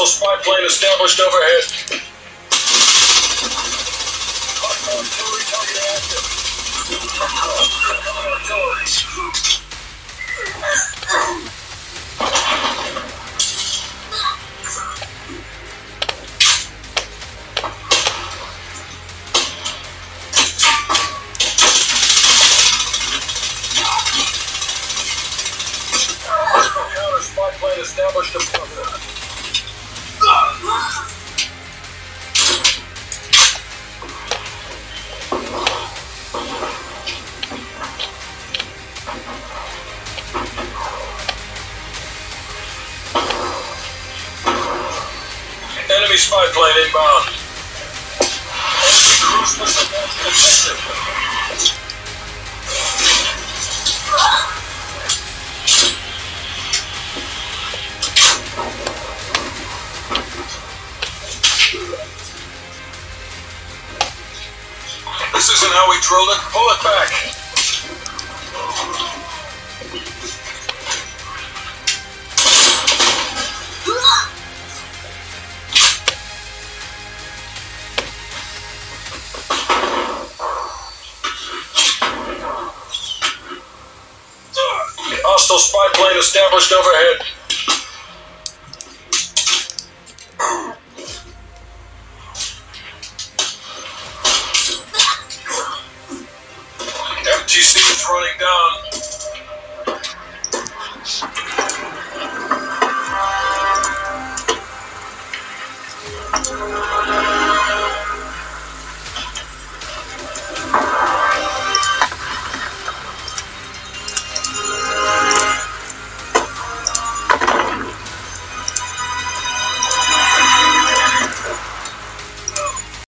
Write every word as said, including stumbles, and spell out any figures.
missile spy plane established overhead. Hostile artillery target active. Incoming artillery. Hostile counter spy plane established above. Enemy spy plane inbound. Enemy cruise missile detected. This isn't how we drilled it. Pull it back. Hostile spy plane established overhead.